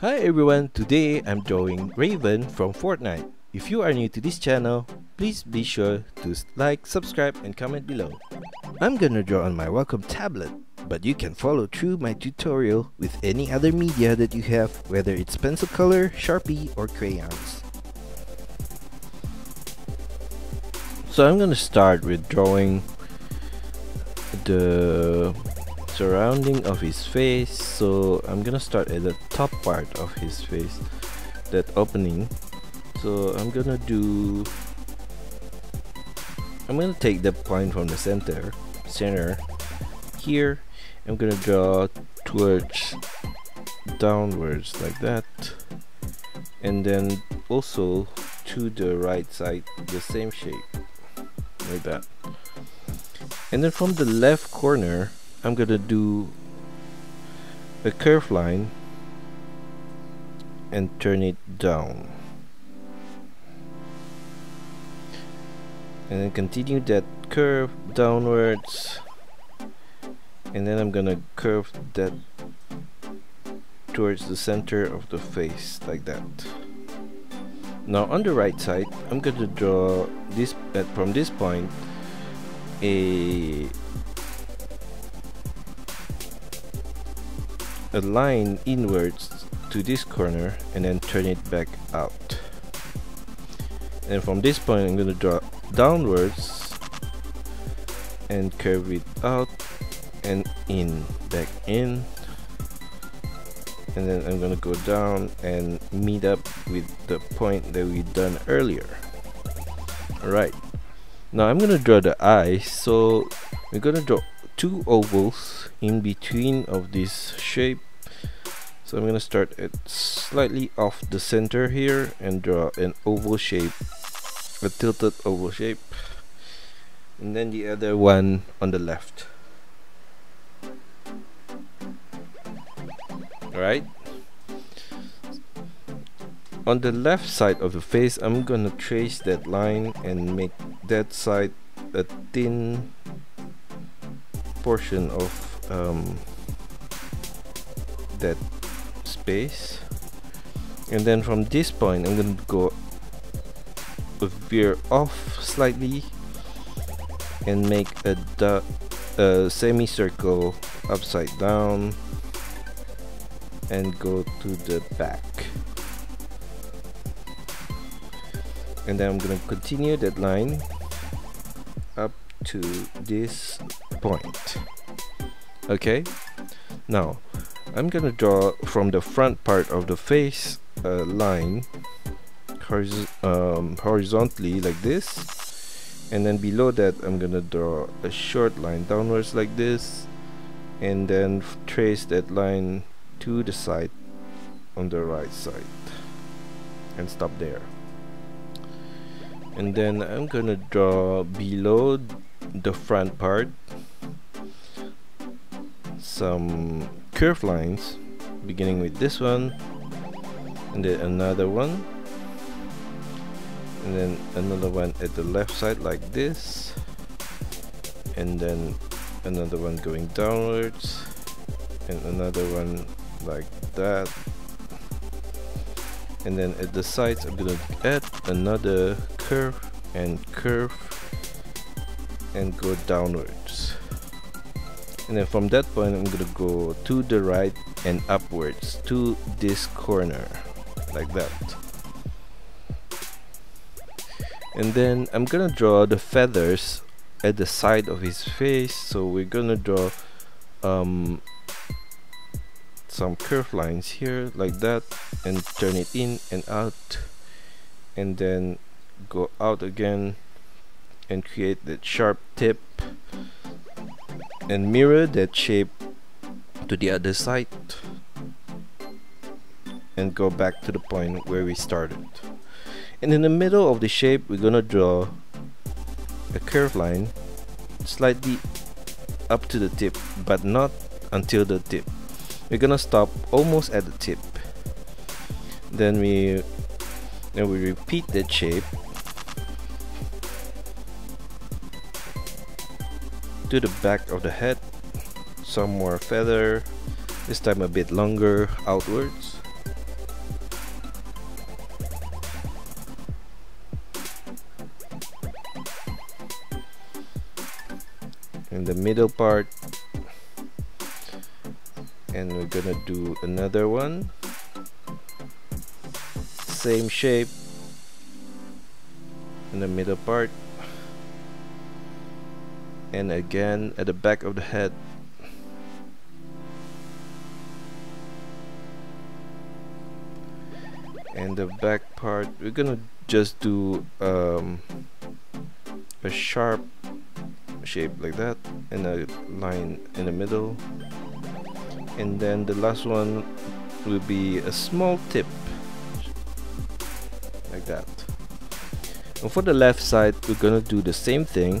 Hi everyone, today I'm drawing Raven from Fortnite. If you are new to this channel, please be sure to like, subscribe and comment below. I'm gonna draw on my Wacom tablet, but you can follow through my tutorial with any other media that you have, whether it's pencil color, Sharpie or crayons. So I'm gonna start with drawing the surrounding of his face. So I'm gonna start at the top part of his face, that opening. So I'm gonna take the point from the center here. I'm gonna draw towards downwards like that, and then also to the right side the same shape like that. And then from the left corner I'm gonna do a curve line and turn it down, and then continue that curve downwards, and then I'm gonna curve that towards the center of the face like that. Now on the right side I'm gonna draw this from this point a line inwards to this corner, and then turn it back out. And from this point I'm going to draw downwards and curve it out and in, back in, and then I'm going to go down and meet up with the point that we done earlier. Alright, now I'm going to draw the eyes. So we're going to draw two ovals in between of this shape. So I'm gonna start at slightly off the center here and draw an oval shape, a tilted oval shape, and then the other one on the left. Alright, on the left side of the face I'm gonna trace that line and make that side a thin portion of that space. And then from this point I'm gonna go a veer off slightly and make a semicircle upside down and go to the back, and then I'm gonna continue that line up to this point. Okay, now I'm gonna draw from the front part of the face a line horizontally like this, and then below that I'm gonna draw a short line downwards like this, and then trace that line to the side on the right side and stop there. And then I'm gonna draw below the front part some curve lines, beginning with this one and then another one, and then another one at the left side like this, and then another one going downwards, and another one like that. And then at the sides I'm gonna add another curve and go downwards. And then from that point I'm gonna go to the right and upwards to this corner like that. And then I'm gonna draw the feathers at the side of his face. So we're gonna draw some curve lines here like that, and turn it in and out, and then go out again and create that sharp tip and mirror that shape to the other side and go back to the point where we started. And in the middle of the shape we're gonna draw a curve line slightly up to the tip, but not until the tip. We're gonna stop almost at the tip, then we repeat that shape to the back of the head, some more feather, this time a bit longer outwards, the middle part, and we're gonna do another one, same shape in the middle part, and again at the back of the head. And the back part, we're gonna just do a sharp shape like that, and a line in the middle, and then the last one will be a small tip like that. And for the left side, we're gonna do the same thing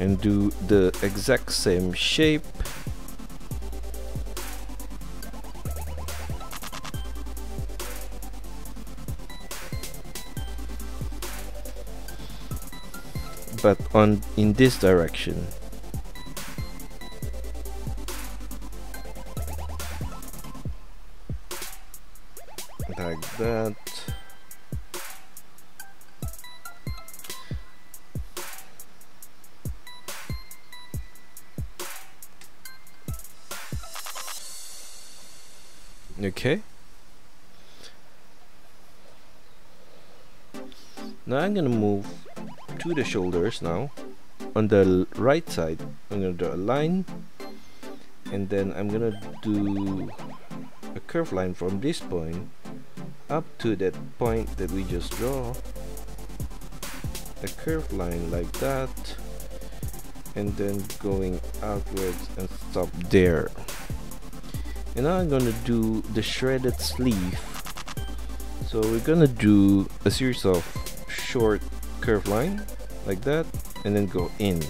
and do the exact same shape, but in this direction. Like that. Okay. Now I'm gonna move to the shoulders. Now on the right side, I'm gonna draw a line, and then I'm gonna do a curve line from this point up to that point that we just draw, a curve line like that, and then going outwards and stop there. And now I'm gonna do the shredded sleeve, so we're gonna do a series of short curve line like that, and then go in,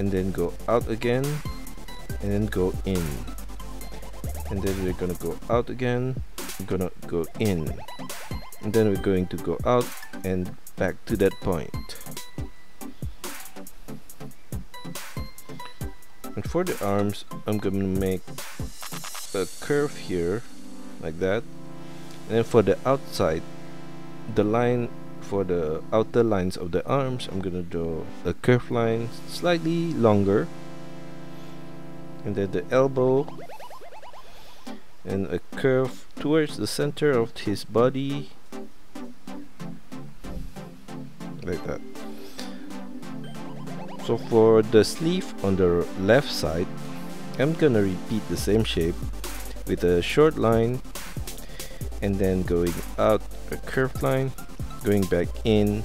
and then go out again, and then go in, and then we're gonna go out again, we're gonna go in, and then we're going to go out and back to that point. And for the arms, I'm gonna make a curve here like that, and then for the outside, the line for the outer lines of the arms, I'm gonna draw a curve line slightly longer, and then the elbow, and a curve towards the center of his body like that. So for the sleeve on the left side, I'm gonna repeat the same shape with a short line, and then going out a curved line, going back in,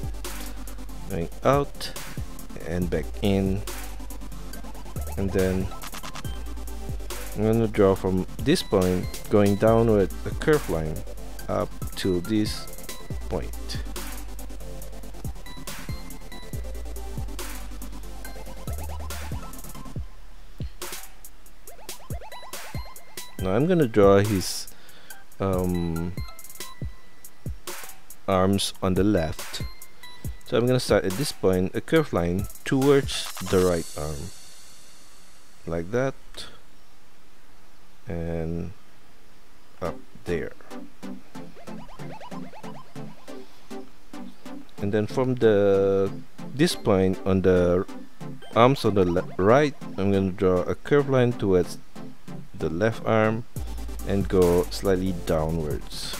going out, and back in. And then I'm gonna draw from this point, going downward a curved line up to this point. Now I'm gonna draw his arms on the left, so I'm gonna start at this point, a curved line towards the right arm like that, and up there. And then from this point on the arms on the right, I'm gonna draw a curved line towards the left arm and go slightly downwards,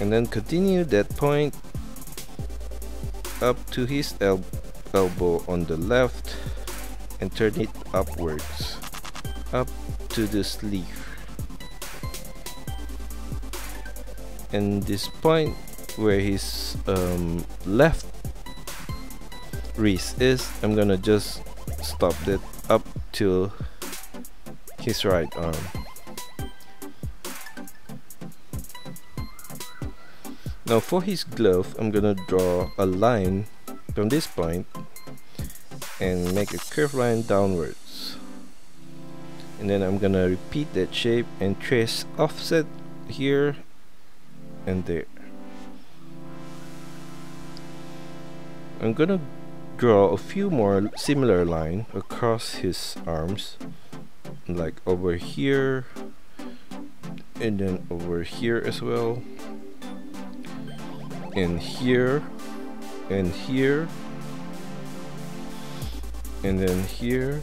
and then continue that point up to his elbow on the left, and turn it upwards up to the sleeve. And this point where his left wrist is, I'm gonna just stop that up till his right arm. Now for his glove, I'm gonna draw a line from this point and make a curved line downwards, and then I'm gonna repeat that shape and trace offset here and there. I'm gonna draw a few more similar lines across his arms, like over here and then over here as well, and here, and then here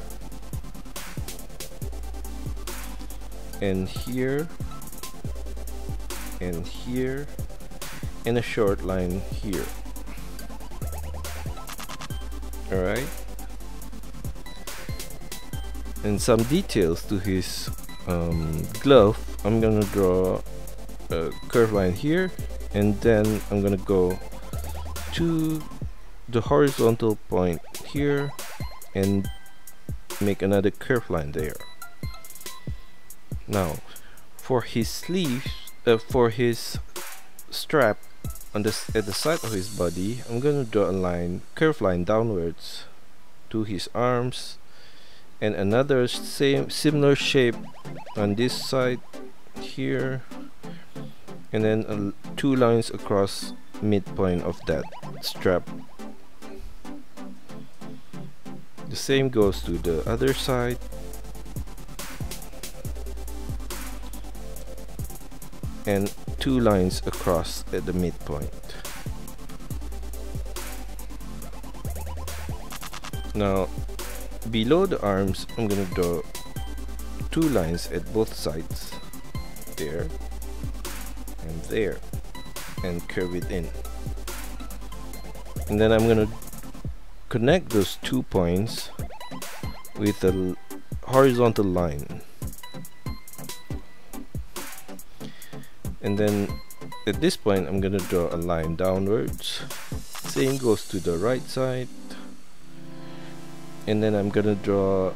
and here and here and a short line here. All right, and some details to his glove. I'm gonna draw a curve line here, and then I'm gonna go to the horizontal point here and make another curve line there. Now for his sleeves, for his strap on this at the side of his body, I'm gonna draw a line, curve line downwards to his arms, and another similar shape on this side here, and then two lines across midpoint of that strap. The same goes to the other side. And two lines across at the midpoint. Now below the arms, I'm gonna draw two lines at both sides, there and there, and curve it in. And then I'm gonna connect those two points with a horizontal line. And then at this point, I'm gonna draw a line downwards. Same goes to the right side. And then I'm gonna draw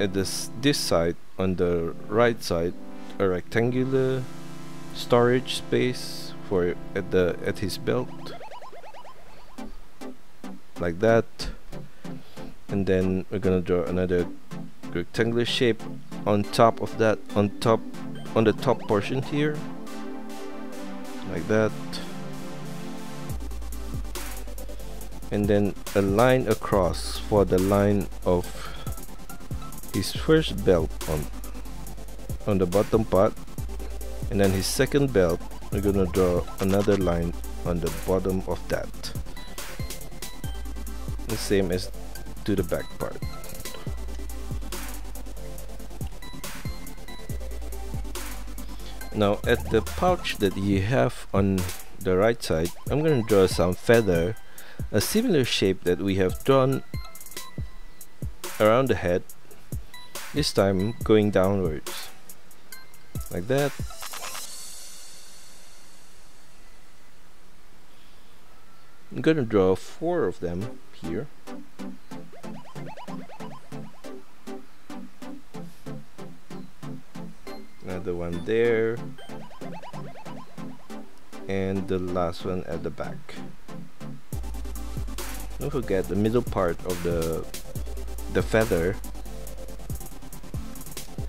at this side, on the right side, a rectangular storage space for at his belt, like that. And then we're gonna draw another rectangular shape on top of that, on the top portion here, like that, and then a line across for the line of his first belt on the bottom part. And then his second belt, we're gonna draw another line on the bottom of that, the same as to the back part. Now at the pouch that you have on the right side, I'm gonna draw some feather, a similar shape that we have drawn around the head, this time going downwards, like that. I'm gonna draw four of them here. Another one there, and the last one at the back. Don't forget the middle part of the feather,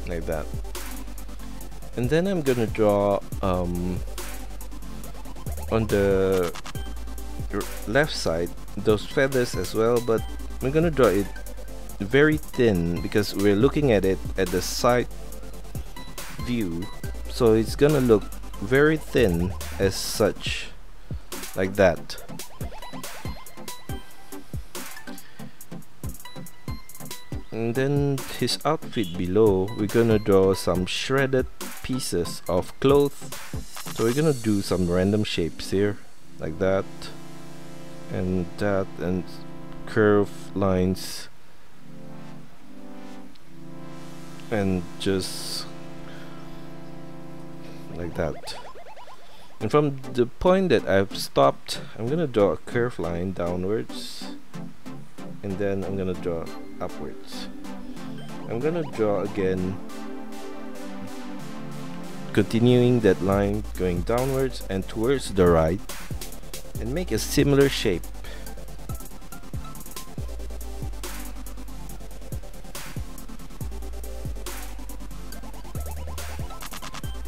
like that. And then I'm gonna draw on the left side those feathers as well, but we're gonna draw it very thin because we're looking at it at the side view, so it's gonna look very thin as such, like that. And then his outfit below, we're gonna draw some shredded pieces of cloth, so we're gonna do some random shapes here, like that and that, and curve lines, and just like that. And from the point that I've stopped, I'm gonna draw a curve line downwards, and then I'm gonna draw upwards. I'm gonna draw again, continuing that line going downwards and towards the right, and make a similar shape.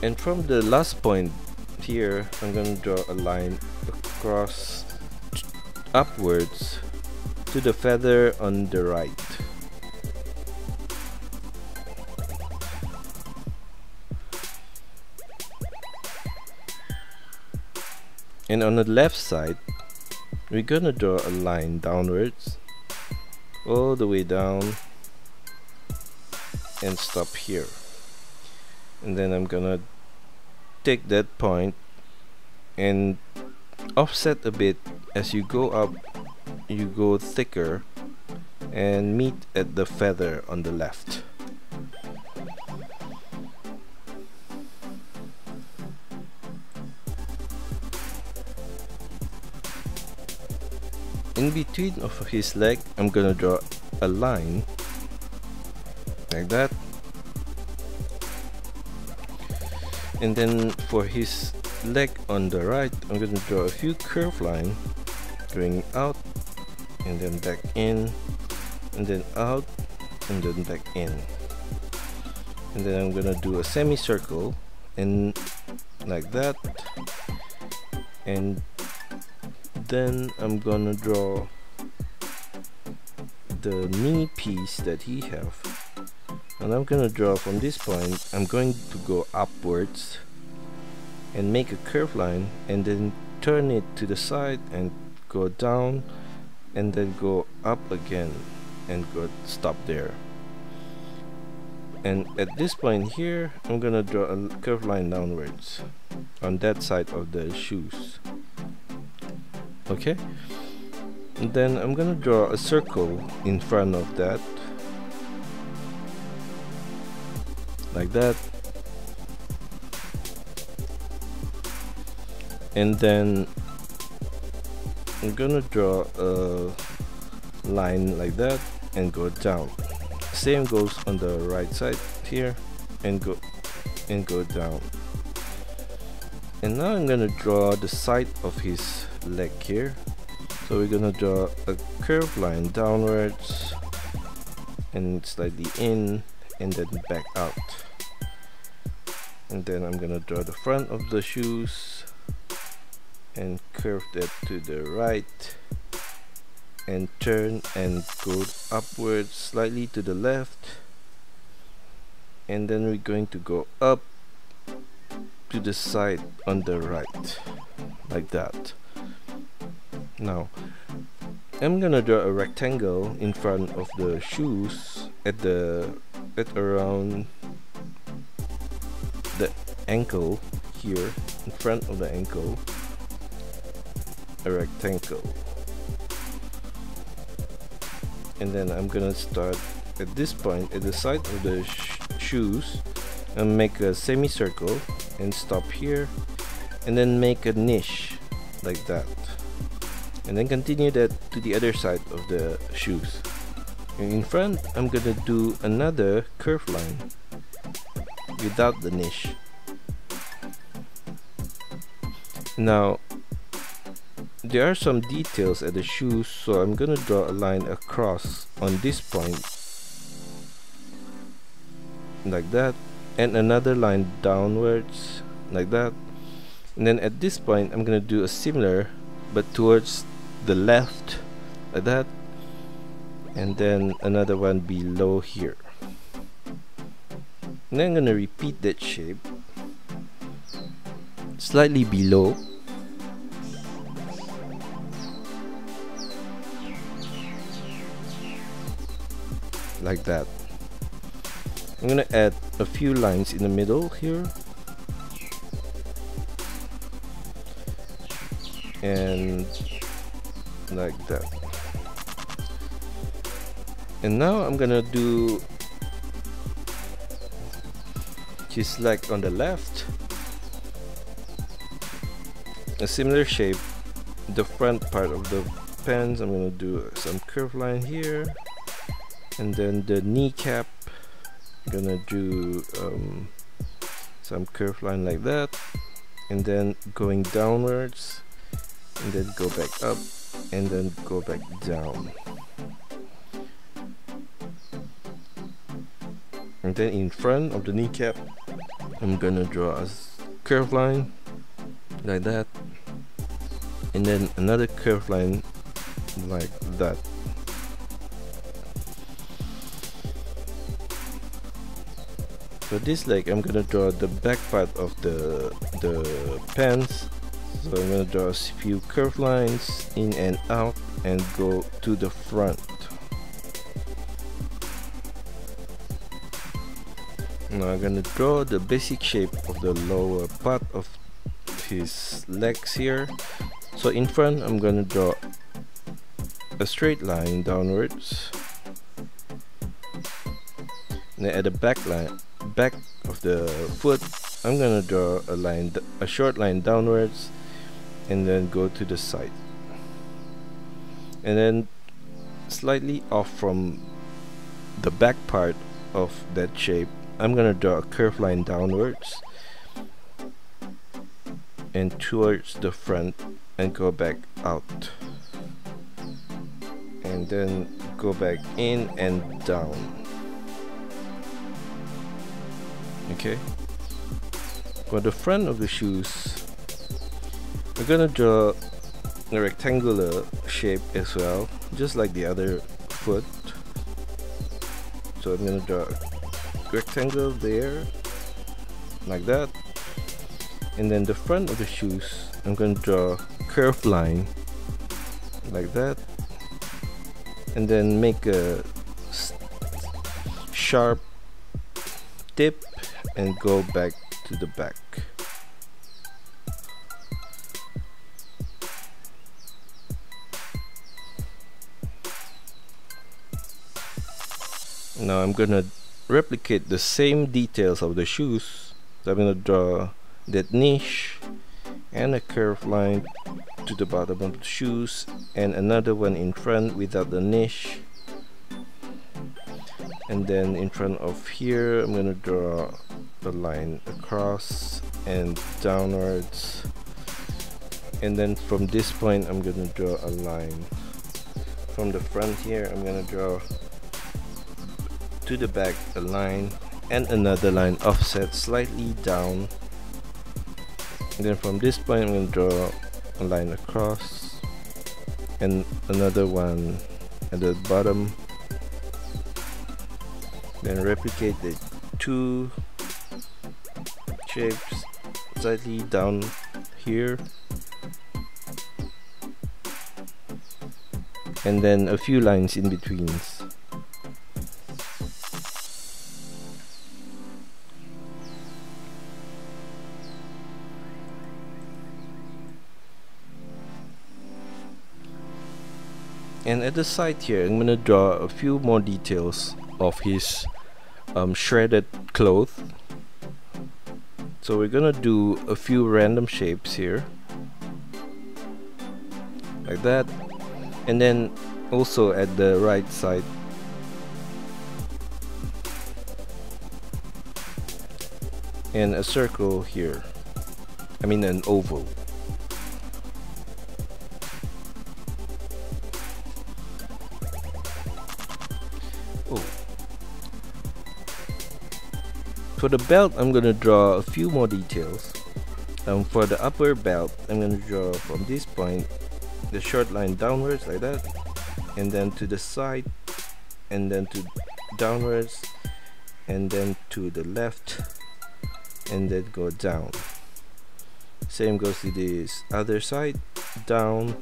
And from the last point here, I'm going to draw a line across upwards to the feather on the right. And on the left side, we're going to draw a line downwards all the way down and stop here, and then I'm gonna take that point and offset a bit. As you go up, you go thicker and meet at the feather on the left. In between of his leg, I'm gonna draw a line like that, and then for his leg on the right, I'm gonna draw a few curve line going out and then back in, and then out and then back in, and then I'm gonna do a semicircle and like that, and then I'm gonna draw the knee piece that he have, and I'm gonna draw from this point. I'm going to go upwards and make a curve line and then turn it to the side and go down and then go up again and go stop there. And at this point here, I'm gonna draw a curve line downwards on that side of the shoes. Okay, and then I'm gonna draw a circle in front of that like that, and then I'm gonna draw a line like that and go down. Same goes on the right side here and go down. And now I'm gonna draw the side of his leg here, so we're gonna draw a curved line downwards and slightly in and then back out, and then I'm gonna draw the front of the shoes and curve that to the right and turn and go upwards slightly to the left, and then we're going to go up to the side on the right like that. Now I'm gonna draw a rectangle in front of the shoes at around the ankle here, in front of the ankle, a rectangle, and then I'm gonna start at this point at the side of the shoes and make a semicircle and stop here, and then make a niche like that, and then continue that to the other side of the shoes. And in front, I'm gonna do another curve line without the niche. Now there are some details at the shoes, so I'm gonna draw a line across on this point like that, and another line downwards like that, and then at this point I'm gonna do a similar but towards the left like that, and then another one below here, and then I'm gonna repeat that shape slightly below like that. I'm gonna add a few lines in the middle here, and like that. And now I'm gonna do just like on the left, a similar shape. The front part of the pants, I'm gonna do some curve line here, and then the kneecap, gonna do some curve line like that, and then going downwards and then go back up and then go back down. And then in front of the kneecap, I'm gonna draw a curve line like that, and then another curve line like that. For this leg, I'm gonna draw the back part of the pants, so I'm gonna draw a few curved lines in and out and go to the front Now I'm gonna draw the basic shape of the lower part of his legs here. So in front I'm gonna draw a straight line downwards, and at the back of the foot I'm gonna draw a line, a short line downwards, and then go to the side and then slightly off from the back part of that shape I'm gonna draw a curved line downwards and towards the front and go back out and then go back in and down. Okay, for the front of the shoes we're gonna draw a rectangular shape as well, just like the other foot. So I'm gonna draw a rectangle there like that, and then the front of the shoes I'm gonna draw a curved line like that, and then make a sharp tip and go back to the back. Now I'm gonna replicate the same details of the shoes. So I'm gonna draw that niche and a curved line to the bottom of the shoes, and another one in front without the niche. And then in front of here I'm gonna draw the line across and downwards, and then from this point I'm gonna draw a line from the front here. I'm gonna draw to the back a line and another line offset slightly down, and then from this point I'm gonna draw a line across and another one at the bottom. Then replicate the two shapes slightly down here, and then a few lines in between. And at the side here I'm gonna draw a few more details of his shredded cloth. So we're gonna do a few random shapes here like that, and then also at the right side and a circle here, I mean an oval. For the belt, I'm gonna draw a few more details. For the upper belt, I'm gonna draw from this point the short line downwards like that, and then to the side, and then to downwards, and then to the left, and then go down. Same goes to this other side, down,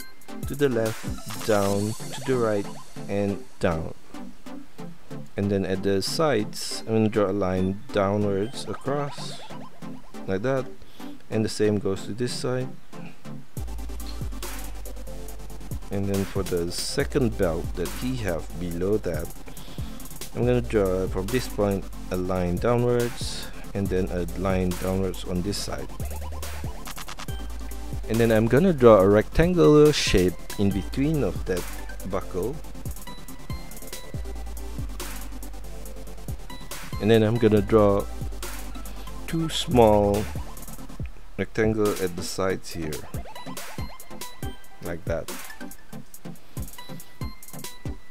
to the left, down, to the right, and down. And then at the sides I'm gonna draw a line downwards across like that, and the same goes to this side. And then for the second belt that he have below that, I'm gonna draw from this point a line downwards, and then a line downwards on this side, and then I'm gonna draw a rectangular shape in between of that buckle. And then I'm gonna draw two small rectangles at the sides here, like that.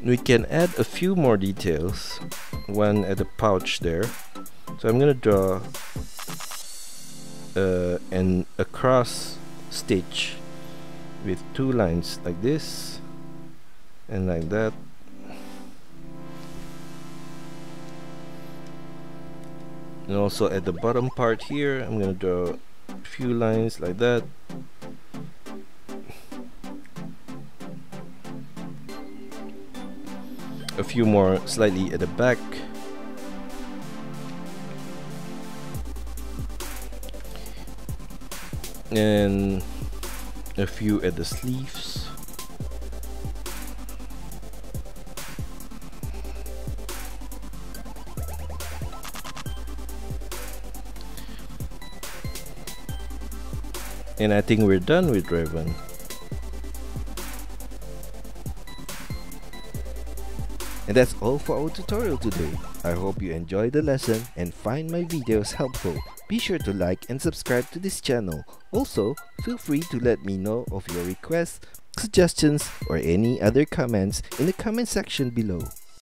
We can add a few more details, one at the pouch there. So I'm gonna draw a cross stitch with two lines like this and like that. And also at the bottom part here I'm gonna draw a few lines like that, a few more slightly at the back, and a few at the sleeves. And I think we're done with Raven. And that's all for our tutorial today. I hope you enjoyed the lesson and find my videos helpful. Be sure to like and subscribe to this channel. Also, feel free to let me know of your requests, suggestions, or any other comments in the comment section below.